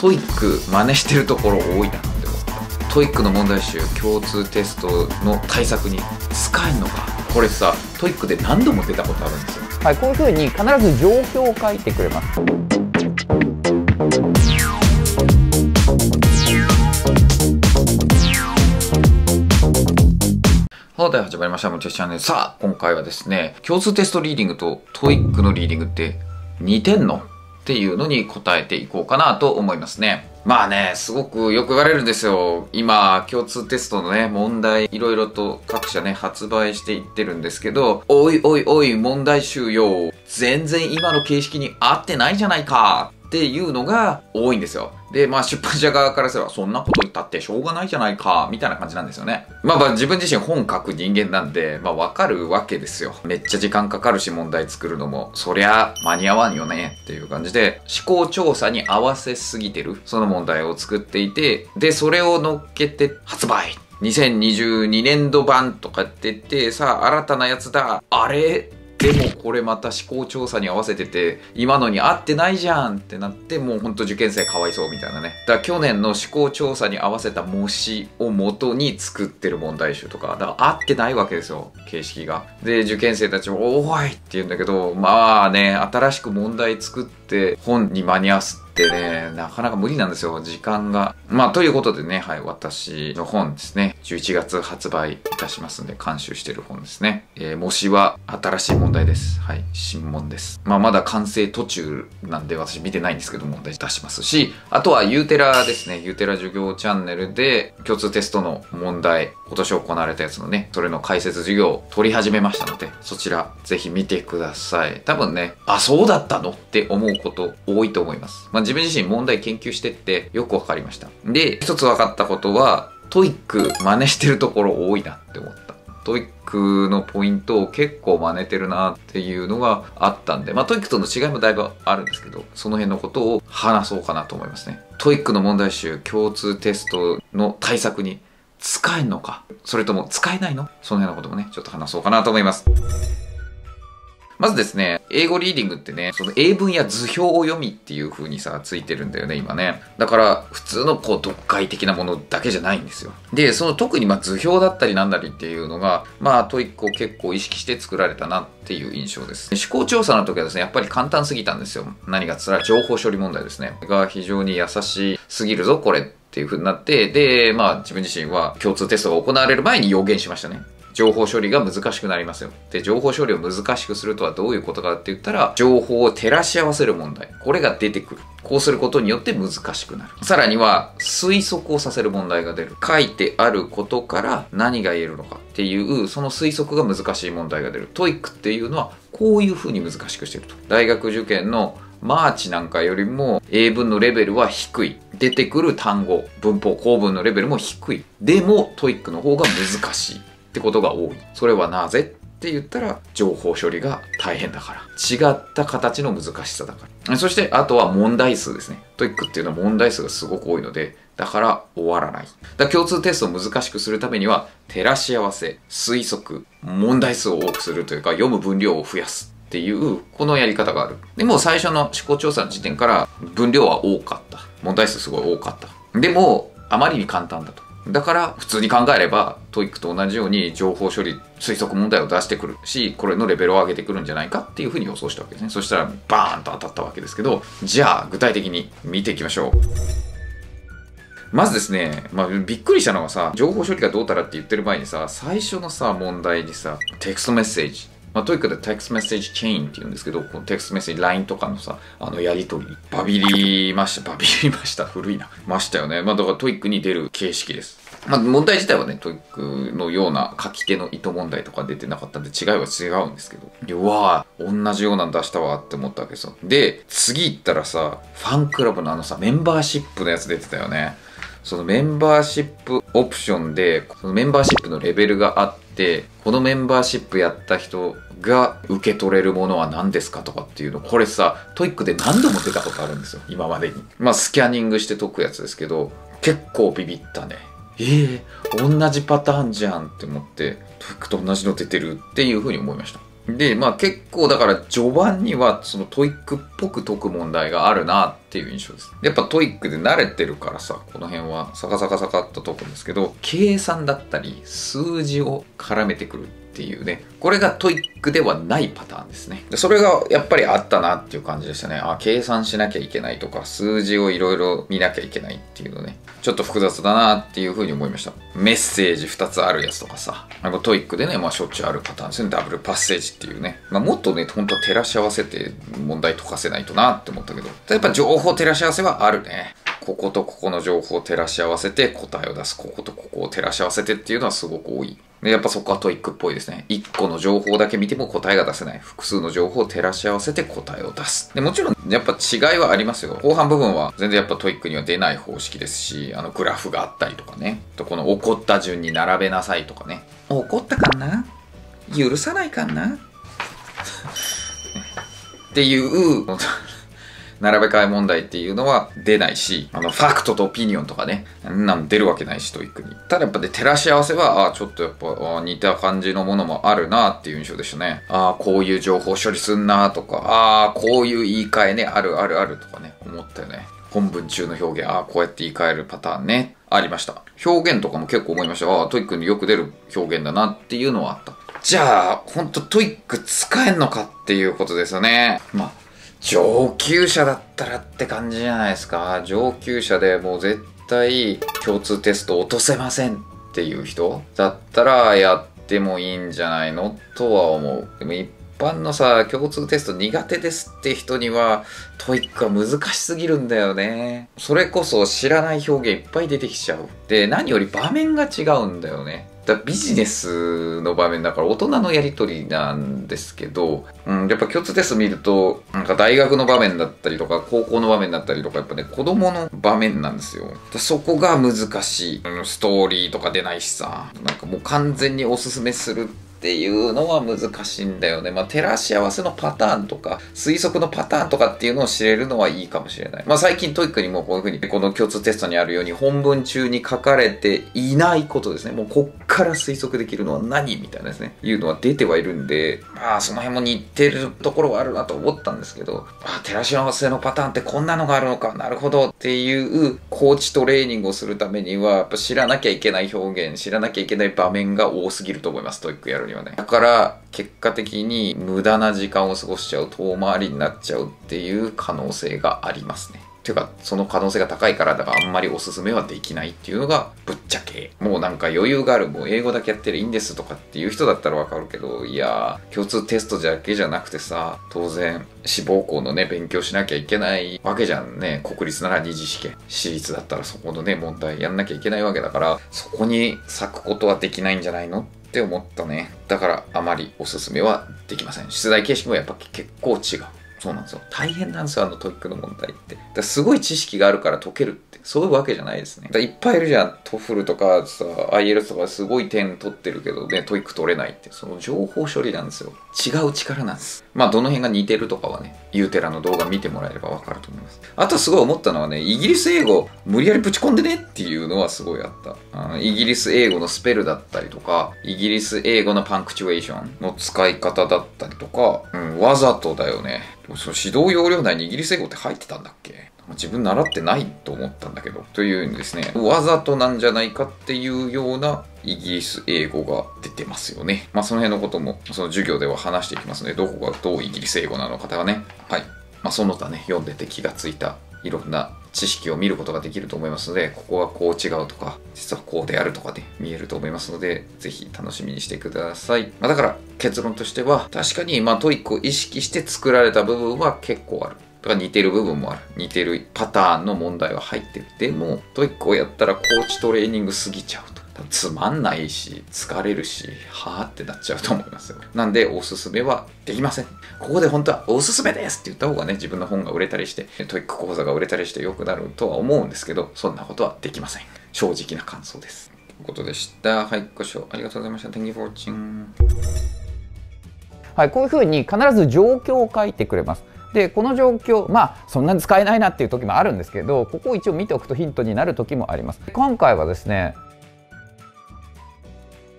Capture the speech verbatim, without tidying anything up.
トイック 真似してるところ多いなって思った。トイック の問題集、共通テストの対策に使えるのか。これさ、トイック で何度も出たことあるんですよ。はい、こういうふうに必ず状況を書いてくれます。始まりました。むちゃくちゃね。さあ、今回はですね、共通テストリーディングとトイック のリーディングって似てんのっていうのに答えていこうかなと思いますね。まあね、すごくよく言われるんですよ。今、共通テストのね、問題、いろいろと各社ね、発売していってるんですけど、おいおいおい、問題集よ。全然今の形式に合ってないじゃないか。っていうのが多いんですよ。で、まあ出版社側からすればそんなこと言ったってしょうがないじゃないか、みたいな感じなんですよね。まあまあ自分自身本書く人間なんで、まあわかるわけですよ。めっちゃ時間かかるし問題作るのも、そりゃ間に合わんよねっていう感じで、思考調査に合わせすぎてる、その問題を作っていて、で、それを乗っけて発売にせんにじゅうにねんど版とかって言って、さあ新たなやつだ、あれでもこれまた思考調査に合わせてて、今のに合ってないじゃんってなって、もうほんと受験生かわいそうみたいなね。だから去年の思考調査に合わせた模試を元に作ってる問題集とか、だから合ってないわけですよ、形式が。で、受験生たちも、おーいって言うんだけど、まあね、新しく問題作って本に間に合わすってね、なかなか無理なんですよ、時間が。まあ、ということでね、はい、私の本ですね、じゅういちがつ発売いたしますんで、監修してる本ですね。えー、模試は新しい問題です。はい、新問です。まあ、まだ完成途中なんで、私見てないんですけど、問題出しますし、あとはユーテラですね、ユーテラ授業チャンネルで、共通テストの問題、今年行われたやつのね、それの解説授業を取り始めましたので、そちら、ぜひ見てください。多分ね、あ、そうだったのって思うこと多いと思います。まあ自分自身問題研究してってよく分かりました。で、一つ分かったことは、トイック 真似してるところ多いなって思った。トイック のポイントを結構真似てるなっていうのがあったんで、まあ トイック との違いもだいぶあるんですけど、その辺のことを話そうかなと思いますね。トイック の問題集、共通テストの対策に使えんのか、それとも使えないの？その辺のこともね、ちょっと話そうかなと思います。まずですね、英語リーディングってね、その英文や図表を読みっていう風にさ、ついてるんだよね、今ね。だから、普通のこう、読解的なものだけじゃないんですよ。で、その特にまあ図表だったりなんだりっていうのが、まあ、トイック を結構意識して作られたなっていう印象です。思考調査の時はですね、やっぱり簡単すぎたんですよ。何かつら、情報処理問題ですね。が非常に優しすぎるぞ、これっていう風になって、で、まあ、自分自身は共通テストが行われる前に予言しましたね。情報処理が難しくなりますよ。で、情報処理を難しくするとはどういうことかって言ったら、情報を照らし合わせる問題。これが出てくる。こうすることによって難しくなる。さらには、推測をさせる問題が出る。書いてあることから何が言えるのかっていう、その推測が難しい問題が出る。トイック っていうのは、こういうふうに難しくしてると。大学受験のマーチなんかよりも英文のレベルは低い。出てくる単語、文法、構文のレベルも低い。でも、トイック の方が難しい。ってことが多い。それはなぜって言ったら、情報処理が大変だから。違った形の難しさだから。そして、あとは問題数ですね。トイック っていうのは問題数がすごく多いので、だから終わらない。だから共通テストを難しくするためには、照らし合わせ、推測、問題数を多くするというか、読む分量を増やす。っていう、このやり方がある。でも最初の思考調査の時点から、分量は多かった。問題数すごい多かった。でも、あまりに簡単だと。だから、普通に考えれば、トイック と同じように情報処理、推測問題を出してくるし、これのレベルを上げてくるんじゃないかっていうふうに予想したわけですね。そしたら、バーンと当たったわけですけど、じゃあ、具体的に見ていきましょう。まずですね、まあ、びっくりしたのはさ、情報処理がどうたらって言ってる前にさ、最初のさ、問題にさ、テクストメッセージ。まあ、トイック でテクストメッセージチェーンって言うんですけど、このテクストメッセージ、ライン とかのさ、あのやりとり、バビりました、バビりました、古いな。ましたよね。まあ、だからトイック に出る形式です。まあ、問題自体はね、トイック のような書き手の意図問題とか出てなかったんで、違いは違うんですけど。うわぁ、同じようなん出したわって思ったわけですよ。で、次行ったらさ、ファンクラブのあのさ、メンバーシップのやつ出てたよね。そのメンバーシップオプションで、そのメンバーシップのレベルがあって、このメンバーシップやった人が受け取れるものは何ですかとかっていうの、これさ、トイック で何度も出たことあるんですよ、今までに。まあ、スキャニングして解くやつですけど、結構ビビったね。ええー、同じパターンじゃんって思って、トイック と同じの出てるっていうふうに思いました。で、まあ結構だから序盤にはそのトイックっぽく解く問題があるなっていう印象です。やっぱトイックで慣れてるからさ、この辺はサカサカサカっと解くんですけど、計算だったり数字を絡めてくるっていうね、これがトイックではないパターンですね。それがやっぱりあったなっていう感じでしたね。あ、計算しなきゃいけないとか、数字をいろいろ見なきゃいけないっていうのね、ちょっと複雑だなっていうふうに思いました。メッセージふたつあるやつとかさ、あのトイックでね、まあしょっちゅうあるパターンですね。ダブルパッセージっていうね、まあ、もっとね本当照らし合わせて問題解かせないとなって思ったけど、やっぱ情報照らし合わせはあるね。こことここの情報を照らし合わせて答えを出す、こことここを照らし合わせてっていうのはすごく多い。でやっぱそこはトイックっぽいですね。いっこの情報だけ見ても答えが出せない。複数の情報を照らし合わせて答えを出す。でもちろんやっぱ違いはありますよ。後半部分は全然やっぱトイックには出ない方式ですし、あのグラフがあったりとかね、とこの起こった順に並べなさいとかね、起こったかな、許さないかなっていう並べ替え問題っていうのは出ないし、あのファクトとオピニオンとかね、なん出るわけないしトイックに。ただやっぱで照らし合わせは、ああちょっとやっぱ似た感じのものもあるなっていう印象でしたね。ああこういう情報処理すんなとか、ああこういう言い換えね、あるあるあるとかね、思ったよね。本文中の表現、ああこうやって言い換えるパターンね、ありました。表現とかも結構思いました。ああトイックによく出る表現だなっていうのはあった。じゃあほんとトイック使えんのかっていうことですよね。まあ上級者だったらって感じじゃないですか。上級者でもう絶対共通テスト落とせませんっていう人だったらやってもいいんじゃないのとは思う。でも一般のさ、共通テスト苦手ですって人にはトイックは難しすぎるんだよね。それこそ知らない表現いっぱい出てきちゃう。で何より場面が違うんだよね。ビジネスの場面だから大人のやり取りなんですけど、うん、やっぱ共通テスト見るとなんか大学の場面だったりとか高校の場面だったりとか、やっぱね子供の場面なんですよ。そこが難しい、うん、ストーリーとか出ないしさ、なんかもう完全におすすめするっていうのは難しいんだよね。まあ照らし合わせのパターンとか推測のパターンとかっていうのを知れるのはいいかもしれない。まあ最近トイックにもこういう風にこの共通テストにあるように本文中に書かれていないことですね。もうこっから推測できるのは何みたいなですね、いうのは出てはいるんで、まあその辺も似てるところはあるなと思ったんですけど、あ、照らし合わせのパターンってこんなのがあるのか、なるほどっていうコーチトレーニングをするためにはやっぱ知らなきゃいけない表現、知らなきゃいけない場面が多すぎると思います、トイックやる。だから結果的に無駄な時間を過ごしちゃう、遠回りになっちゃうっていう可能性がありますね。ていうかその可能性が高いから、だからあんまりおすすめはできないっていうのがぶっちゃけ。もうなんか余裕がある、もう英語だけやってりゃいいんですとかっていう人だったらわかるけど、いやー共通テストだけじゃなくてさ、当然志望校のね勉強しなきゃいけないわけじゃんね。国立なら二次試験、私立だったらそこのね問題やんなきゃいけないわけだから、そこに割くことはできないんじゃないのって思ったね。だからあまりおすすめはできません。出題形式もやっぱ結構違う。そうなんですよ、大変なんですよ、あのトイックの問題って。だからすごい知識があるから解けるってそういうわけじゃないですね。だからいっぱいいるじゃん、トフルとかさ アイエルツ とかすごい点取ってるけどね、トイック取れないって、その情報処理なんですよ。違う力なんです。まあどの辺が似てるとかはね、ユーテラの動画見てもらえれば分かると思います。あとすごい思ったのはね、イギリス英語無理やりぶち込んでねっていうのはすごいあった。あのイギリス英語のスペルだったりとか、イギリス英語のパンクチュエーションの使い方だったりとか、うん、わざとだよね。その指導要領内にイギリス英語って入ってたんだっけ？自分習ってないと思ったんだけど、というですね、わざとなんじゃないかっていうようなイギリス英語が出てますよね。まあその辺のこともその授業では話していきますので、どこがどうイギリス英語なのかがね、はい、まあ、その他ね読んでて気がついたいろんな知識を見ることができると思いますので、ここはこう違うとか実はこうであるとかで、ね、見えると思いますので、ぜひ楽しみにしてください。まあ、だから結論としては確かにまあトイックを意識して作られた部分は結構ある。だから似てる部分もある、似てるパターンの問題は入ってる。でもトイックをやったらコーチトレーニング過ぎちゃうとつまんないし疲れるし、はあってなっちゃうと思いますよ。なんでおすすめはできません。ここで本当はおすすめですって言った方がね、自分の本が売れたりしてトイック講座が売れたりして良くなるとは思うんですけど、そんなことはできません。正直な感想です。ということでした。はい、ご視聴ありがとうございました。Thank you for watching。 はい、こういうふうに必ず状況を書いてくれます。でこの状況、まあそんなに使えないなっていう時もあるんですけど、ここを一応見ておくとヒントになる時もあります。今回はですね